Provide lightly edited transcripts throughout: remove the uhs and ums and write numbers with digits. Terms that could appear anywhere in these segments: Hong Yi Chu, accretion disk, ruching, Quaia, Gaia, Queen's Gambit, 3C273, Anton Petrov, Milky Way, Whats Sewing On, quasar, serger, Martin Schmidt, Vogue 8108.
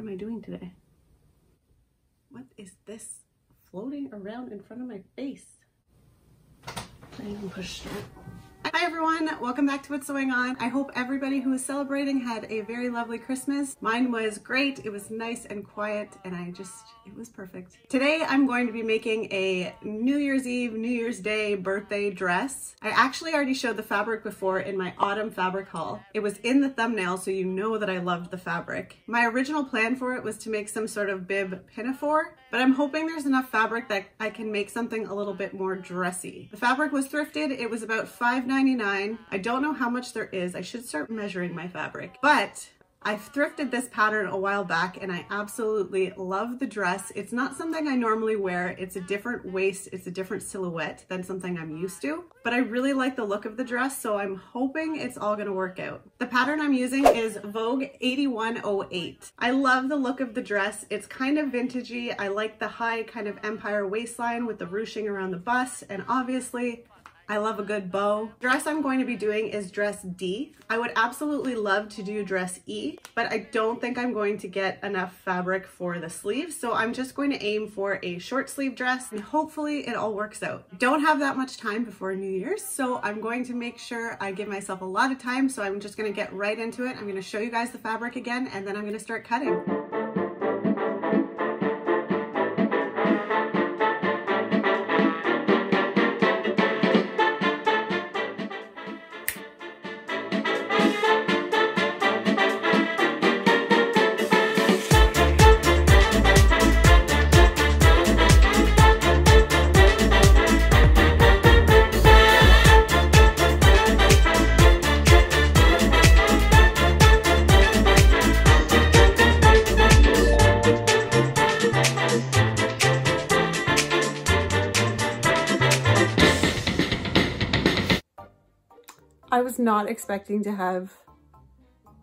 am I doing today? What is this floating around in front of my face? I even pushed it. Hi everyone, welcome back to What's Sewing On. I hope everybody who is celebrating had a very lovely Christmas. Mine was great, it was nice and quiet, and it was perfect. Today I'm going to be making a New Year's Eve, New Year's Day birthday dress. I actually already showed the fabric before in my autumn fabric haul. It was in the thumbnail, so you know that I loved the fabric. My original plan for it was to make some sort of bib pinafore, but I'm hoping there's enough fabric that I can make something a little bit more dressy. The fabric was thrifted, it was about $5.99. I don't know how much there is, I should start measuring my fabric, but I've thrifted this pattern a while back and I absolutely love the dress. It's not something I normally wear. It's a different waist, it's a different silhouette than something I'm used to, but I really like the look of the dress, so I'm hoping it's all gonna work out. The pattern I'm using is Vogue 8108. I love the look of the dress. It's kind of vintagey. I like the high kind of empire waistline with the ruching around the bust, and obviously I love a good bow. Dress I'm going to be doing is dress D. I would absolutely love to do dress E, but I don't think I'm going to get enough fabric for the sleeves, so I'm just going to aim for a short sleeve dress and hopefully it all works out. Don't have that much time before New Year's, so I'm going to make sure I give myself a lot of time, so I'm just gonna get right into it. I'm gonna show you guys the fabric again and then I'm gonna start cutting. I was not expecting to have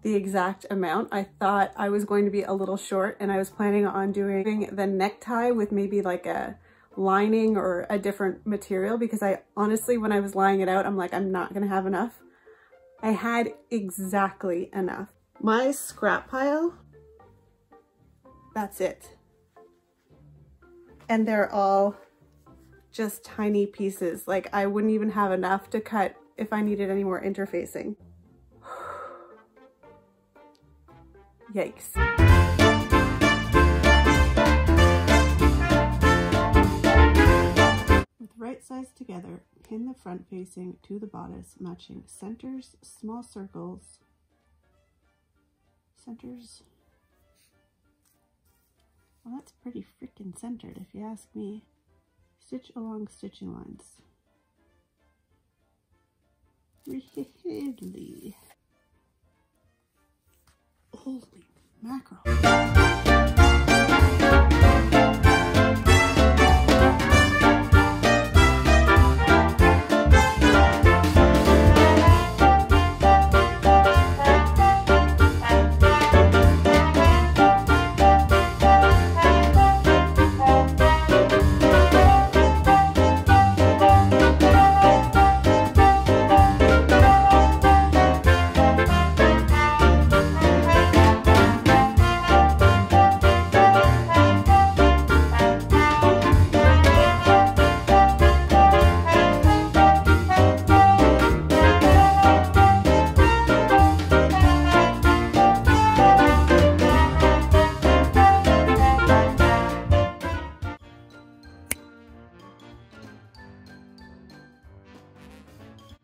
the exact amount. I thought I was going to be a little short and I was planning on doing the necktie with maybe like a lining or a different material, because I honestly, when I was lying it out, I'm like, I'm not gonna have enough. I had exactly enough. My scrap pile, that's it. And they're all just tiny pieces. Like I wouldn't even have enough to cut if I needed any more interfacing. Yikes. With right sides together, pin the front facing to the bodice, matching centers, small circles, centers. Well, that's pretty freaking centered if you ask me. Stitch along stitching lines. Really? Holy mackerel.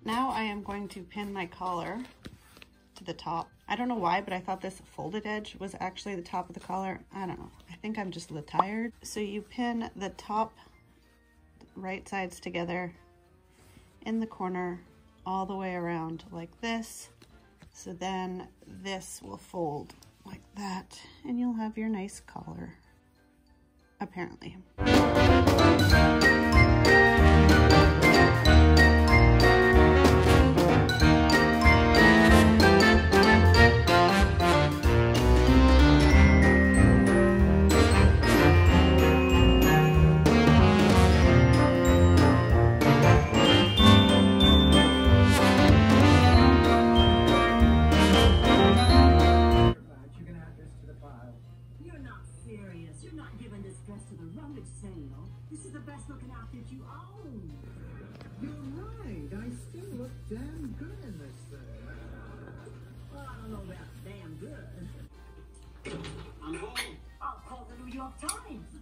Now I am going to pin my collar to the top. I don't know why, but I thought this folded edge was actually the top of the collar. I don't know. I think I'm just a little tired. So you pin the top right sides together in the corner all the way around like this. So then this will fold like that and you'll have your nice collar, apparently. serious. You're not giving this dress to the rummage sale. This is the best looking outfit you own. You're right. I still look damn good in this thing. Well, I don't know about damn good. I'm home. I'll call the New York Times.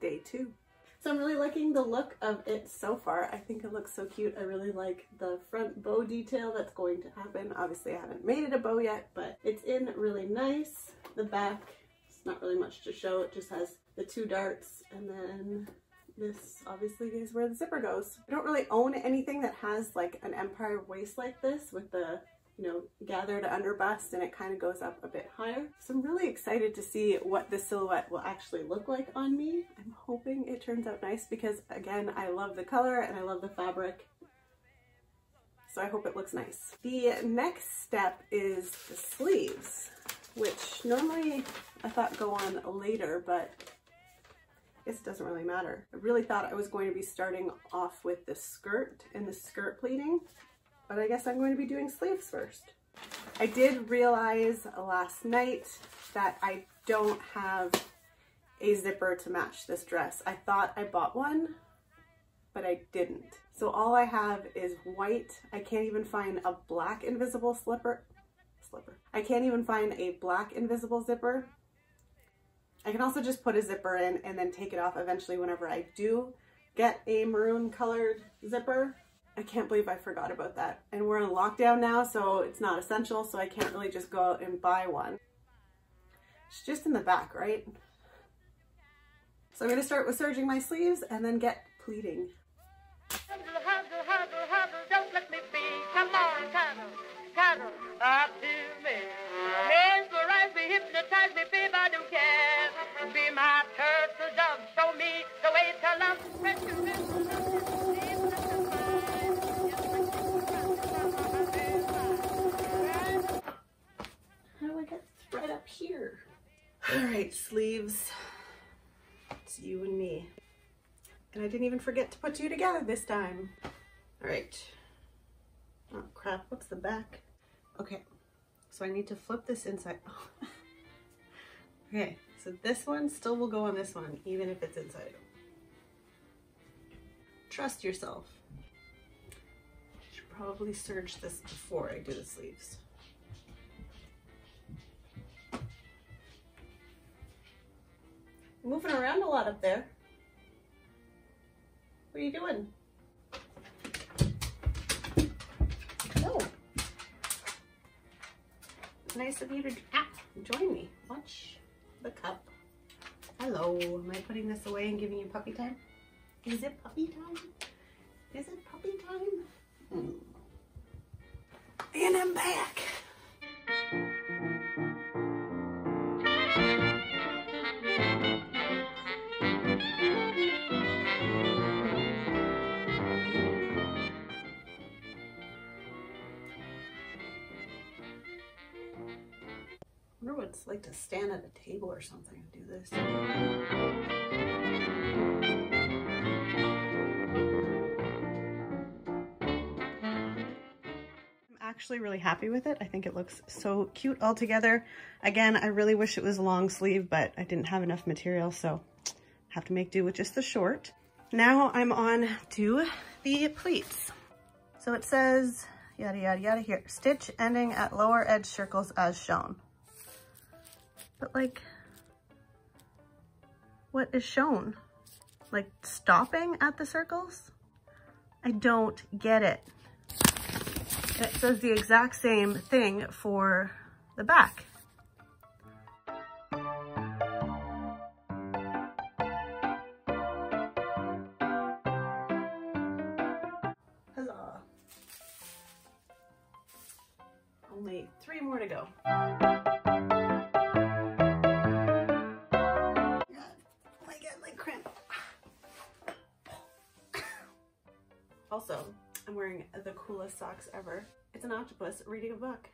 Day two. So I'm really liking the look of it so far. I think it looks so cute. I really like the front bow detail that's going to happen. Obviously, I haven't made it a bow yet, but it's in really nice. The back, it's not really much to show. It just has the two darts and then this obviously is where the zipper goes. I don't really own anything that has like an empire waist like this with the, you know, gathered under bust, and it kind of goes up a bit higher. So I'm really excited to see what this silhouette will actually look like on me. I'm hoping it turns out nice because, again, I love the color and I love the fabric. So I hope it looks nice. The next step is the sleeves, which normally I thought go on later, but this doesn't really matter. I really thought I was going to be starting off with the skirt and the skirt pleating, but I guess I'm going to be doing sleeves first. I did realize last night that I don't have a zipper to match this dress. I thought I bought one, but I didn't. So all I have is white. I can't even find a black invisible slipper. I can't even find a black invisible zipper. I can also just put a zipper in and then take it off eventually whenever I do get a maroon colored zipper. I can't believe I forgot about that. And we're in lockdown now, so it's not essential, so I can't really just go out and buy one. It's just in the back, right? So I'm gonna start with serging my sleeves and then get pleating. Don't let me be. Come on, cuddle, up to me. Mesmerize me, hypnotize me, babe, I don't care. Be my turtle dove, show me the way to love, right up here. All right, sleeves, it's you and me. And I didn't even forget to put two together this time. All right. Oh crap, what's the back? Okay, so I need to flip this inside. Oh. Okay, so this one still will go on this one, even if it's inside. Trust yourself. I should probably serge this before I do the sleeves. Moving around a lot up there. What are you doing? No. Nice of you to join me. Watch the cup. Hello. Am I putting this away and giving you puppy time? Is it puppy time? Is it puppy time? And I'm back. It's like to stand at a table or something and do this. I'm actually really happy with it. I think it looks so cute all together. Again, I really wish it was a long sleeve, but I didn't have enough material, so I have to make do with just the short. Now I'm on to the pleats. So it says, yada, yada, yada here. Stitch ending at lower edge circles as shown. But like, what is shown? Like stopping at the circles? I don't get it. And it says the exact same thing for the back. Huzzah. Only 3 more to go. Also, I'm wearing the coolest socks ever. It's an octopus reading a book.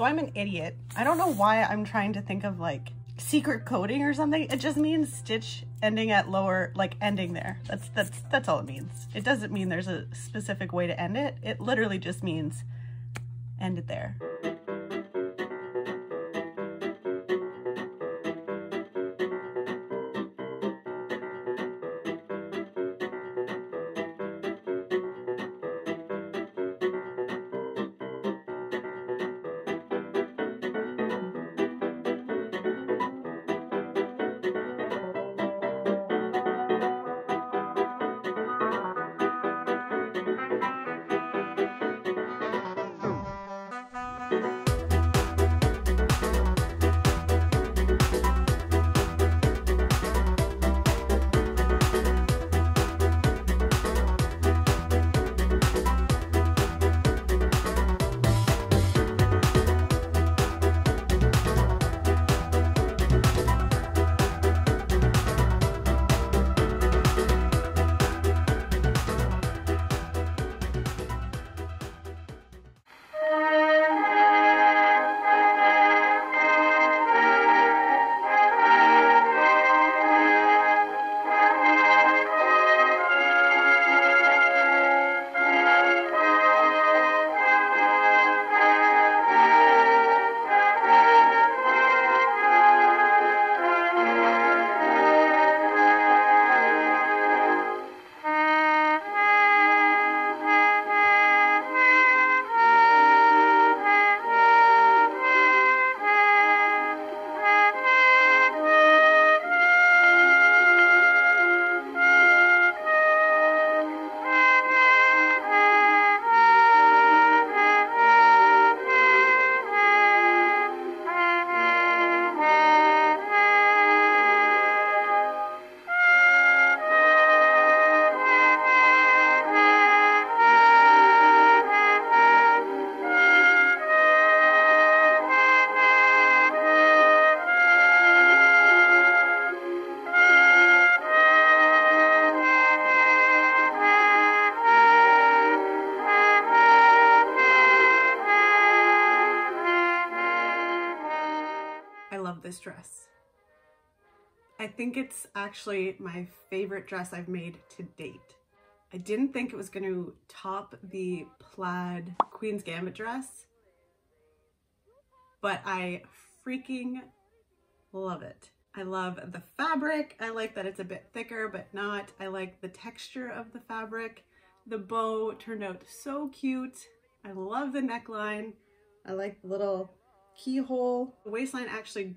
So I'm an idiot. I don't know why I'm trying to think of like secret coding or something. It just means stitch ending at lower, like ending there. That's all it means. It doesn't mean there's a specific way to end it. It literally just means end it there. Dress. I think it's actually my favorite dress I've made to date. I didn't think it was going to top the plaid Queen's Gambit dress, but I freaking love it. I love the fabric. I like that it's a bit thicker, but not. I like the texture of the fabric. The bow turned out so cute. I love the neckline. I like the little keyhole. The waistline actually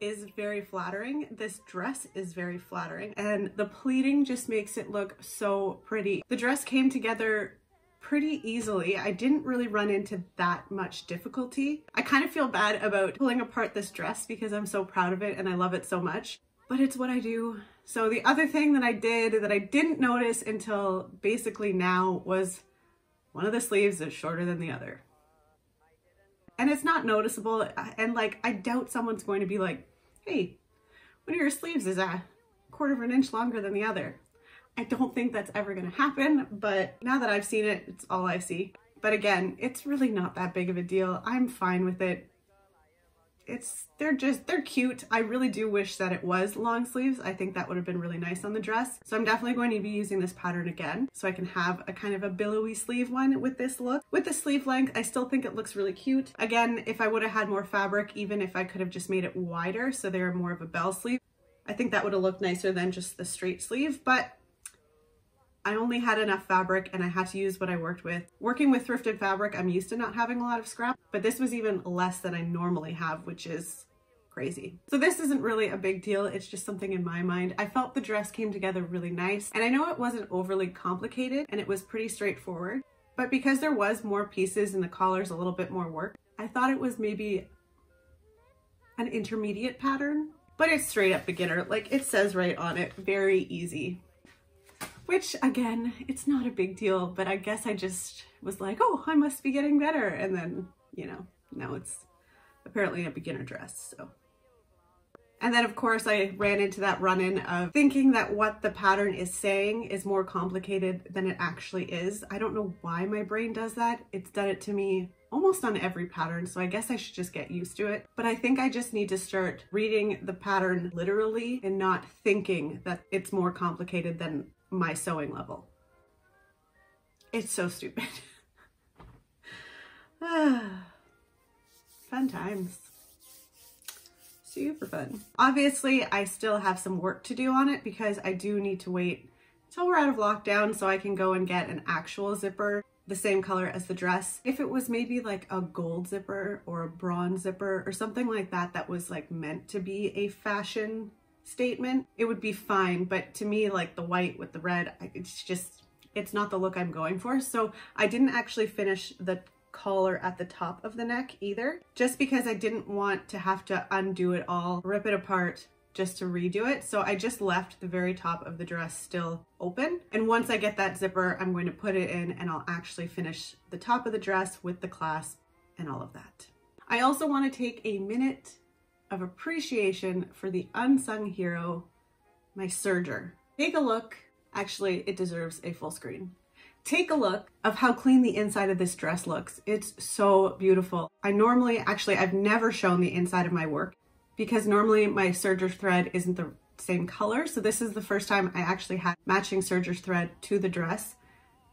is very flattering. This dress is very flattering, and the pleating just makes it look so pretty. The dress came together pretty easily. I didn't really run into that much difficulty. I kind of feel bad about pulling apart this dress because I'm so proud of it and I love it so much, but it's what I do. So the other thing that I did that I didn't notice until basically now was one of the sleeves is shorter than the other. And it's not noticeable, and like I doubt someone's going to be like, hey, one of your sleeves is a quarter of an inch longer than the other. I don't think that's ever gonna happen, but now that I've seen it, it's all I see. But again, it's really not that big of a deal. I'm fine with it. They're cute. I really do wish that it was long sleeves. I think that would have been really nice on the dress. So I'm definitely going to be using this pattern again so I can have a kind of a billowy sleeve one with this look. With the sleeve length, I still think it looks really cute. Again, if I would have had more fabric, even if I could have just made it wider so they're more of a bell sleeve, I think that would have looked nicer than just the straight sleeve, but I only had enough fabric and I had to use what I worked with. Working with thrifted fabric, I'm used to not having a lot of scrap, but this was even less than I normally have, which is crazy. So this isn't really a big deal. It's just something in my mind. I felt the dress came together really nice, and I know it wasn't overly complicated and it was pretty straightforward, but because there was more pieces and the collar's a little bit more work, I thought it was maybe an intermediate pattern, but it's straight up beginner. Like it says right on it, very easy. Which again, it's not a big deal, but I guess I just was like, oh, I must be getting better. And then, you know, now it's apparently a beginner dress, so. And then of course I ran into that run-in of thinking that what the pattern is saying is more complicated than it actually is. I don't know why my brain does that. It's done it to me almost on every pattern, so I guess I should just get used to it. But I think I just need to start reading the pattern literally and not thinking that it's more complicated than my sewing level. It's so stupid. Fun times. Super fun. Obviously, I still have some work to do on it because I do need to wait until we're out of lockdown so I can go and get an actual zipper the same color as the dress. If it was maybe like a gold zipper or a bronze zipper or something like that that was like meant to be a fashion statement, it would be fine. But to me, like the white with the red, it's just, it's not the look I'm going for. So I didn't actually finish the collar at the top of the neck either, just because I didn't want to have to undo it all, rip it apart just to redo it. So I just left the very top of the dress still open. And once I get that zipper, I'm going to put it in and I'll actually finish the top of the dress with the clasp and all of that. I also want to take a minute of appreciation for the unsung hero, my serger. Take a look. Actually, it deserves a full screen. Take a look of how clean the inside of this dress looks. It's so beautiful. I normally, actually, I've never shown the inside of my work because normally my serger thread isn't the same color. So this is the first time I actually had matching serger thread to the dress,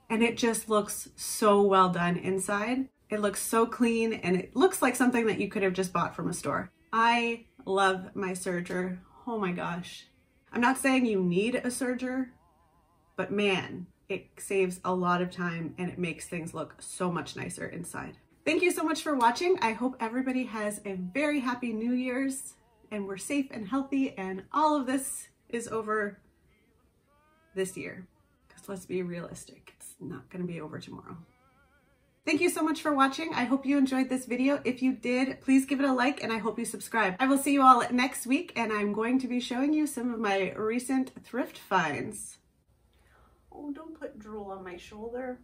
and it just looks so well done inside. It looks so clean and it looks like something that you could have just bought from a store. I love my serger. Oh my gosh. I'm not saying you need a serger, but man, it saves a lot of time and it makes things look so much nicer inside. Thank you so much for watching. I hope everybody has a very happy New Year's and we're safe and healthy and all of this is over this year. Because let's be realistic, it's not going to be over tomorrow. Thank you so much for watching. I hope you enjoyed this video. If you did, please give it a like and I hope you subscribe. I will see you all next week and I'm going to be showing you some of my recent thrift finds. Oh, don't put drool on my shoulder.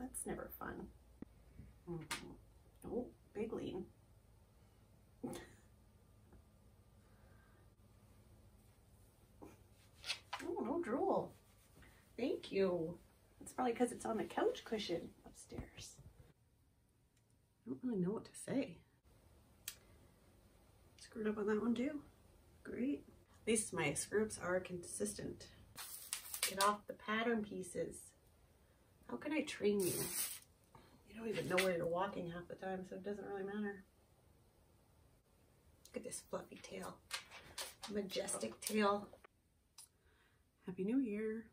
That's never fun. Oh, big lean. Oh, no drool. Thank you. It's probably because it's on the couch cushion upstairs. I don't really know what to say. Screwed up on that one too. Great. At least my screw-ups are consistent. Get off the pattern pieces. How can I train you? You don't even know where you're walking half the time, so it doesn't really matter. Look at this fluffy tail. Majestic tail. Happy New Year.